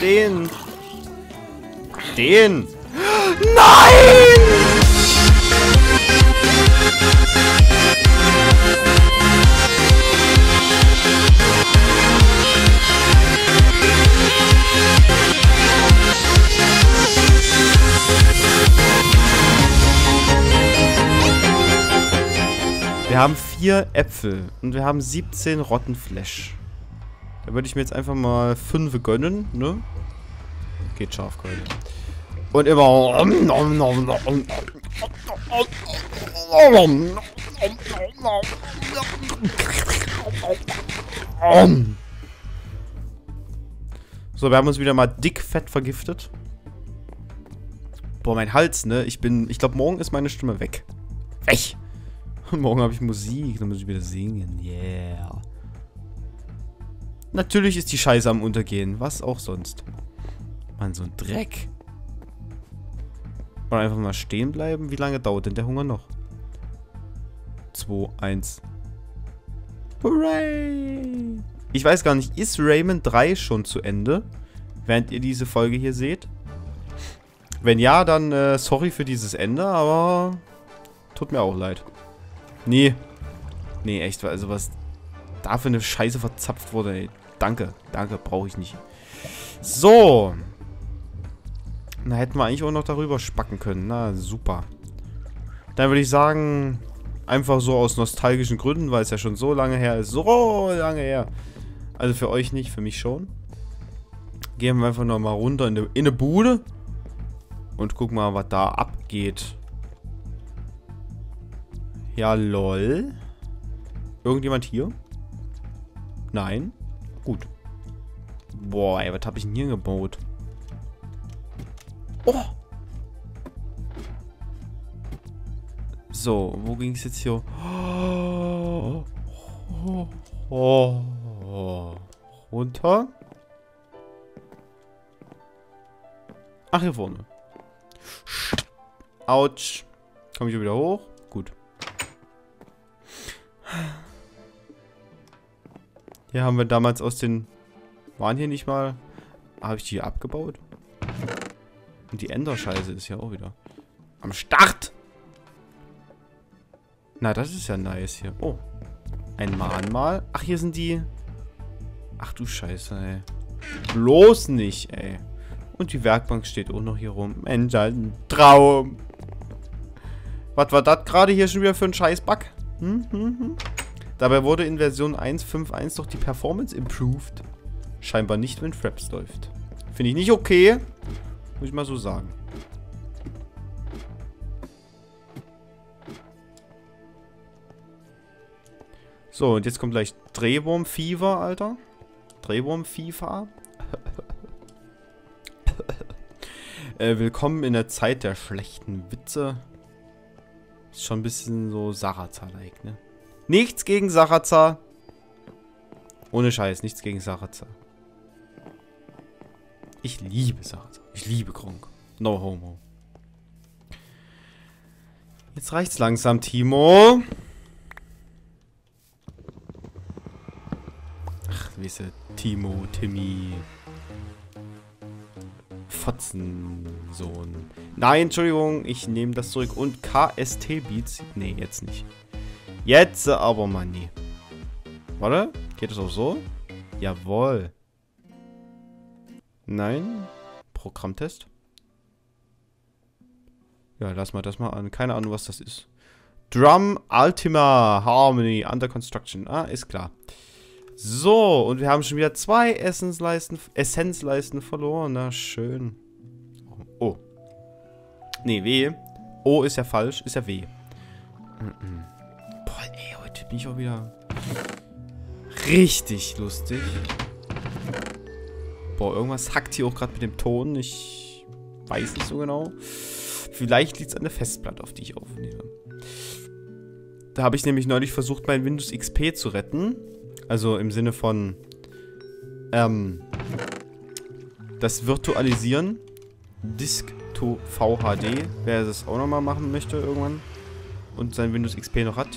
Den. Den. Nein! Wir haben 4 Äpfel und wir haben 17 Rottenfleisch. Da würde ich mir jetzt einfach mal 5 gönnen, ne? Geht scharf, Gold. Und immer. So, wir haben uns wieder mal dickfett vergiftet. Boah, mein Hals, ne? Ich glaube, morgen ist meine Stimme weg. Weg! Morgen habe ich Musik, dann muss ich wieder singen. Yeah. Natürlich ist die Scheiße am Untergehen. Was auch sonst. Mann, so ein Dreck. Oder einfach mal stehen bleiben. Wie lange dauert denn der Hunger noch? 2, 1. Hooray! Ich weiß gar nicht, ist Rayman 3 schon zu Ende? Während ihr diese Folge hier seht? Wenn ja, dann sorry für dieses Ende, aber tut mir auch leid. Nee. Nee, echt, also was da für eine Scheiße verzapft wurde, ey. Danke, danke, brauche ich nicht. So. Na, hätten wir eigentlich auch noch darüber spacken können. Na, super. Dann würde ich sagen, einfach so aus nostalgischen Gründen, weil es ja schon so lange her ist. So lange her. Also für euch nicht, für mich schon. Gehen wir einfach nochmal runter in eine Bude. Und gucken mal, was da abgeht. Ja, lol. Irgendjemand hier? Nein? Gut. Boah, ey, was hab ich denn hier gebaut? Oh! So, wo ging's jetzt hier? Oh, oh, oh, oh. Runter. Ach, hier vorne. Autsch. Komm ich wieder hoch? Gut. Hier haben wir damals aus den... Waren hier nicht mal... Habe ich die hier abgebaut? Und die Enderscheiße ist ja auch wieder... Am Start! Na, das ist ja nice hier. Oh. Ein Mahnmal. Ach, hier sind die... Ach du Scheiße, ey. Bloß nicht, ey. Und die Werkbank steht auch noch hier rum. Mensch, ein Traum. Was war das gerade hier schon wieder für ein Scheißbug? Hm, hm, hm. Dabei wurde in Version 1.5.1 doch die Performance improved. Scheinbar nicht, wenn Fraps läuft. Finde ich nicht okay. Muss ich mal so sagen. So, und jetzt kommt gleich Drehwurm-Fever, Alter. Drehwurm-Fever. Willkommen in der Zeit der schlechten Witze. Ist schon ein bisschen so Saraza-like, ne? Nichts gegen Saraza. Ohne Scheiß, nichts gegen Saraza. Ich liebe Saraza. Ich liebe Gronkh. No homo. Jetzt reicht's langsam, Timo. Ach, wisse, Timo, Timmy. Fotzensohn. Nein, Entschuldigung, ich nehme das zurück. Und KST Beats. Nee, jetzt nicht. Jetzt aber mal nie. Warte, geht das auch so? Jawohl. Nein. Programmtest. Ja, lass mal das mal an. Keine Ahnung, was das ist. Drum Ultima Harmony Under Construction. Ah, ist klar. So, und wir haben schon wieder 2 Essenzleisten verloren. Na, schön. Oh. Nee, W. O ist ja falsch, ist ja W. Mm-mm. Ey, heute bin ich auch wieder richtig lustig. Boah, irgendwas hackt hier auch gerade mit dem Ton. Ich weiß nicht so genau. Vielleicht liegt es an der Festplatte, auf die ich aufnehme. Da habe ich nämlich neulich versucht, mein Windows XP zu retten. Also im Sinne von das Virtualisieren. Disk to VHD. Wer das auch nochmal machen möchte irgendwann und sein Windows XP noch hat.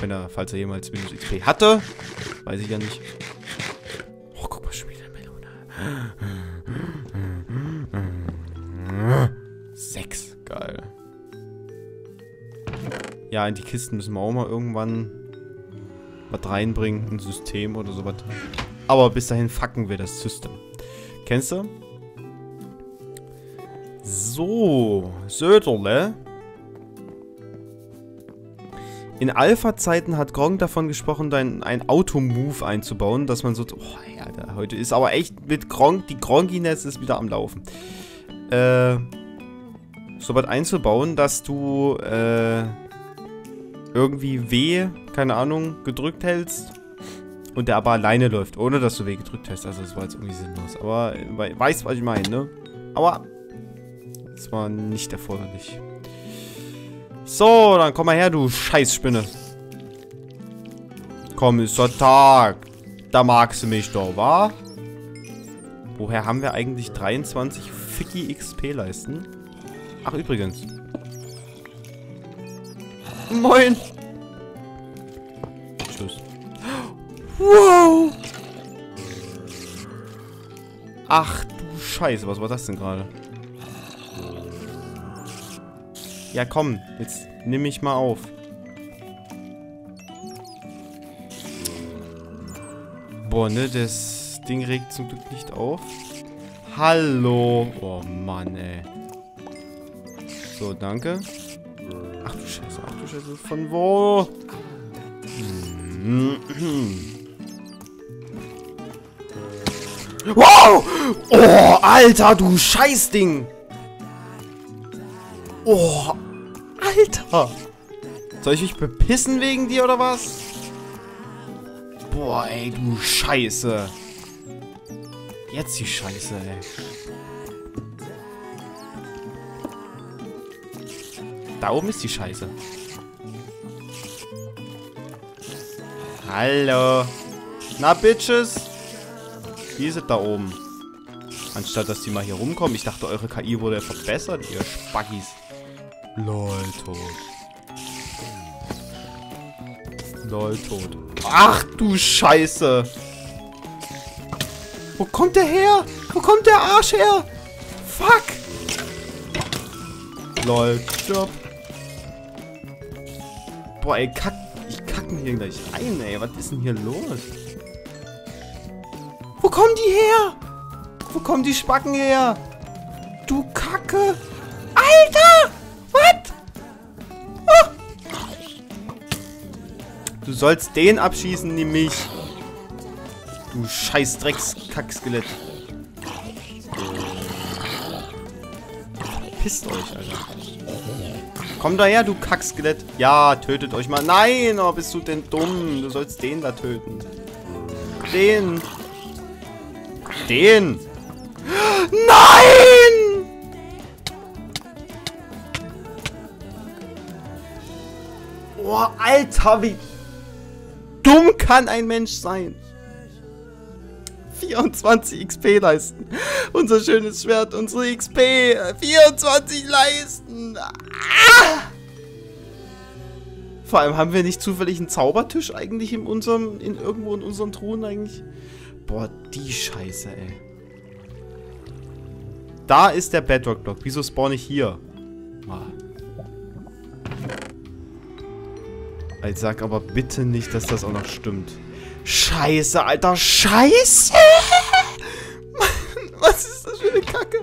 Wenn er, falls er jemals Windows XP hatte, weiß ich ja nicht. Oh, guck mal, schon wieder Melone. Ja, in die Kisten müssen wir auch mal irgendwann was reinbringen. Ein System oder sowas. Aber bis dahin fucken wir das System. Kennst du? So, Söderle. In Alpha-Zeiten hat Gronkh davon gesprochen, ein Auto-Move einzubauen, dass man so... Oh, Alter, heute ist aber echt mit Gronkh... Die Gronkiness ist wieder am Laufen. So was einzubauen, dass du... irgendwie W, keine Ahnung, gedrückt hältst und der aber alleine läuft, ohne dass du W gedrückt hast. Also das war jetzt irgendwie sinnlos. Aber weißt, was ich meine, ne? Aber das war nicht erforderlich. So, dann komm mal her, du Scheißspinne. Komm, ist der Tag. Da magst du mich doch, wa? Woher haben wir eigentlich 23 Ficky XP-Leisten? Ach, übrigens. Moin. Tschüss. Wow. Ach du Scheiße, was war das denn gerade? Ja komm, jetzt nimm mich mal auf. Boah, ne, das Ding regt zum Glück nicht auf. Hallo. Oh Mann, ey. So, danke. Ach du Scheiße, ach du Scheiße. Von wo? Wow! Oh, Alter, du Scheißding! Oh, Alter! Soll ich mich bepissen wegen dir oder was? Boah, ey, du Scheiße! Jetzt die Scheiße, ey. Da oben ist die Scheiße. Hallo. Na, Bitches. Die sind da oben. Anstatt, dass die mal hier rumkommen. Ich dachte, eure KI wurde verbessert, ihr Spackis. Lol, tot. Lol, tot. Ach, du Scheiße. Wo kommt der her? Wo kommt der Arsch her? Fuck. Lol, stopp. Boah, ey, ich kack mir hier gleich ein, ey. Was ist denn hier los? Wo kommen die her? Wo kommen die Spacken her? Du Kacke! Alter! Was? Oh. Du sollst den abschießen, nicht mich. Du scheiß Dreckskackskelett. Pisst euch, Alter. Komm daher, du Kackskelett. Ja, tötet euch mal. Nein, oh, bist du denn dumm? Du sollst den da töten. Den. Den. Nein! Oh, Alter, wie dumm kann ein Mensch sein? 24 XP leisten. Unser schönes Schwert, unsere XP. 24 leisten. Ah! Vor allem haben wir nicht zufällig einen Zaubertisch eigentlich irgendwo in unseren Truhen eigentlich. Boah, die Scheiße, ey. Da ist der Bedrock-Block. Wieso spawn ich hier? Ah. Ich sag aber bitte nicht, dass das auch noch stimmt. Scheiße, Alter, Scheiße! Mann, was ist das für eine Kacke?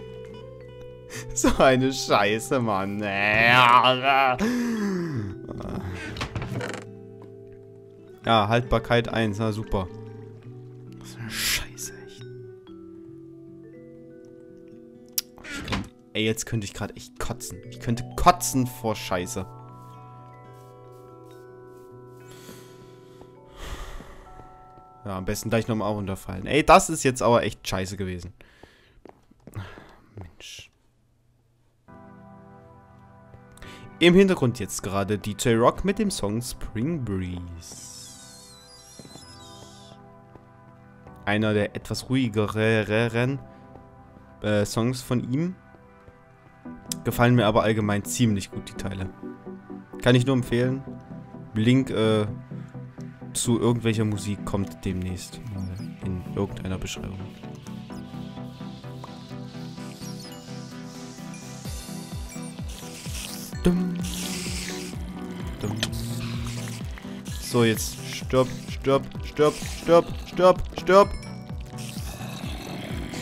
So eine Scheiße, Mann. Ja, Haltbarkeit 1, na super. Was für eine Scheiße, echt. Ey, jetzt könnte ich gerade echt kotzen. Ich könnte kotzen vor Scheiße. Ja, am besten gleich nochmal runterfallen. Ey, das ist jetzt aber echt scheiße gewesen. Mensch. Im Hintergrund jetzt gerade DJ Rock mit dem Song Spring Breeze. Einer der etwas ruhigeren Songs von ihm. Gefallen mir aber allgemein ziemlich gut, die Teile. Kann ich nur empfehlen. Link, zu irgendwelcher Musik kommt demnächst mal in irgendeiner Beschreibung. Dumm. Dumm. So, jetzt stopp.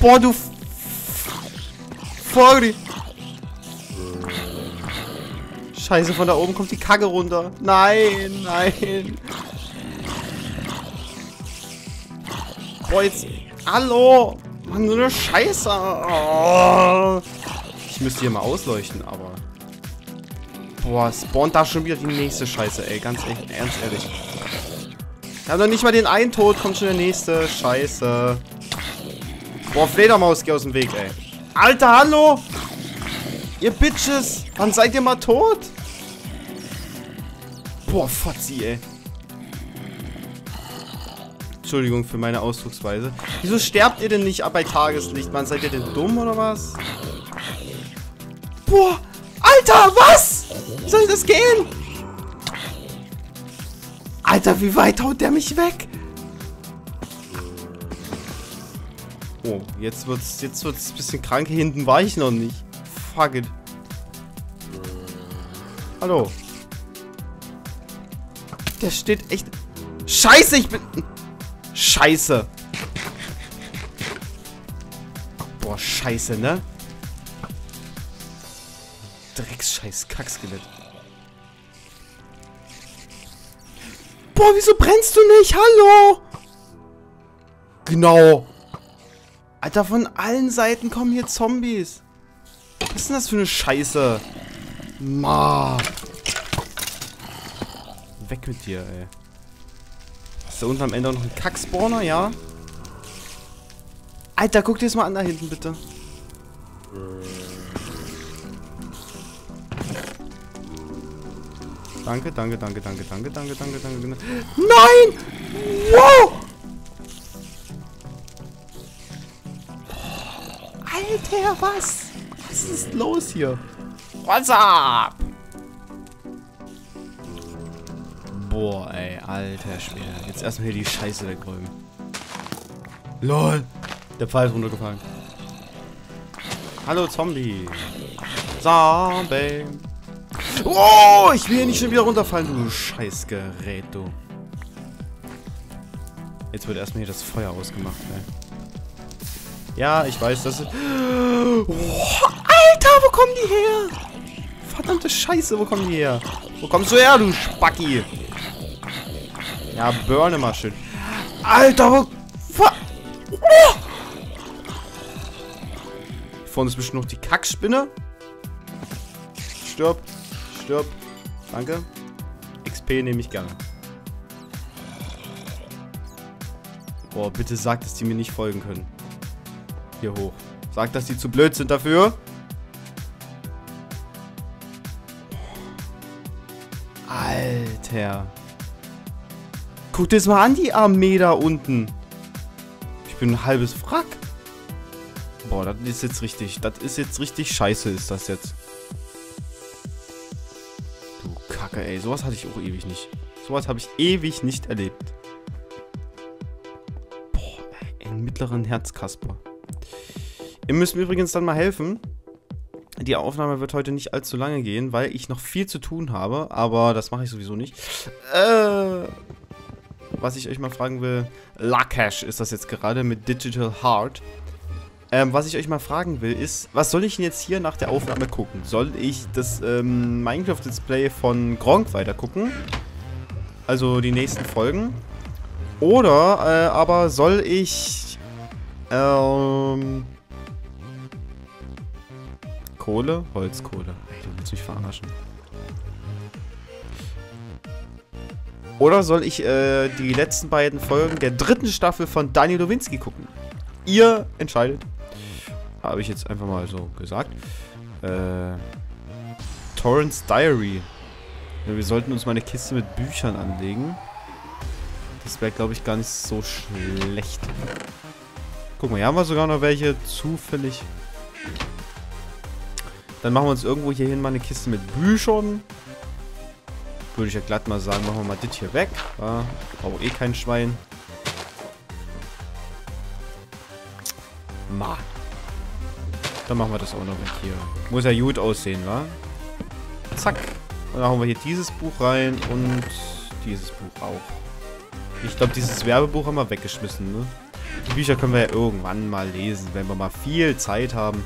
Boah, du Vogel! Scheiße, von da oben kommt die Kacke runter. Nein, nein. Boah, jetzt... Hallo! Mann, so eine Scheiße! Oh. Ich müsste hier mal ausleuchten, aber... Boah, spawnt da schon wieder die nächste Scheiße, ey. Ganz echt, ernst ehrlich. Wir haben noch nicht mal den einen Tod, kommt schon der nächste. Scheiße. Boah, Fledermaus, geh aus dem Weg, ey. Alter, hallo! Ihr Bitches! Wann seid ihr mal tot? Boah, Fotzi, ey. Entschuldigung für meine Ausdrucksweise. Wieso sterbt ihr denn nicht ab bei Tageslicht? Mann, seid ihr denn dumm oder was? Boah! Alter, was? Wie soll das gehen? Alter, wie weit haut der mich weg? Oh, jetzt wird's ein bisschen krank. Hier hinten war ich noch nicht. Fuck it. Hallo. Der steht echt... Scheiße, ich bin... Scheiße. Boah, scheiße, ne? Drecksscheiß Kackskelett. Boah, wieso brennst du nicht? Hallo! Genau. Alter, von allen Seiten kommen hier Zombies. Was ist denn das für eine Scheiße? Ma. Weg mit dir, ey. Ist da unten am Ende auch noch ein Kackspawner, ja? Alter, guck dir das mal an da hinten, bitte. Danke. Nein! Wow! Alter, was? Was ist los hier? What's up? Boah, ey, alter Schwede. Jetzt erstmal hier die Scheiße wegräumen. LOL! Der Pfeil ist runtergefallen. Hallo, Zombie! Zombie! Oh, ich will hier nicht schon wieder runterfallen, du Scheißgerät, du. Jetzt wird erstmal hier das Feuer ausgemacht, ey. Ja, ich weiß, das ist... Oh, Alter, wo kommen die her? Verdammte Scheiße, wo kommen die her? Wo kommst du her, du Spacki? Ja, burne mal schön. Alter, wo... Oh! Vorne ist bestimmt noch die Kackspinne. Stirb. Danke. XP nehme ich gerne. Boah, bitte sag, dass die mir nicht folgen können. Hier hoch. Sag, dass die zu blöd sind dafür. Alter. Guck dir das mal an, die Armee da unten. Ich bin ein halbes Wrack. Boah, das ist jetzt richtig. Das ist jetzt richtig scheiße, ist das jetzt. Du Kacke, ey. Sowas hatte ich auch ewig nicht. Sowas habe ich ewig nicht erlebt. Boah, ey. Einen mittleren Herzkasper. Ihr müsst mir übrigens dann mal helfen. Die Aufnahme wird heute nicht allzu lange gehen, weil ich noch viel zu tun habe. Aber das mache ich sowieso nicht. Was ich euch mal fragen will... Lakash ist das jetzt gerade mit Digital Heart. Was ich euch mal fragen will ist... Was soll ich denn jetzt hier nach der Aufnahme gucken? Soll ich das Minecraft-Let's Play von Gronkh weiter gucken? Also die nächsten Folgen. Oder aber soll ich... Kohle? Holzkohle. Ey, du willst mich verarschen. Oder soll ich die letzten beiden Folgen der dritten Staffel von Daniel Lewinsky gucken? Ihr entscheidet. Habe ich jetzt einfach mal so gesagt. Torrens Diary. Ja, wir sollten uns mal eine Kiste mit Büchern anlegen. Das wäre, glaube ich, gar nicht so schlecht. Guck mal, hier haben wir sogar noch welche zufällig... Dann machen wir uns irgendwo hierhin mal eine Kiste mit Büchern. Würde ich ja glatt mal sagen, machen wir mal das hier weg. Ja, brauche eh kein Schwein. Ma. Dann machen wir das auch noch weg hier. Muss ja gut aussehen, wa? Zack. Und dann hauen wir hier dieses Buch rein und Dieses Buch auch. Ich glaube, dieses Werbebuch haben wir weggeschmissen, ne? Die Bücher können wir ja irgendwann mal lesen, wenn wir mal viel Zeit haben.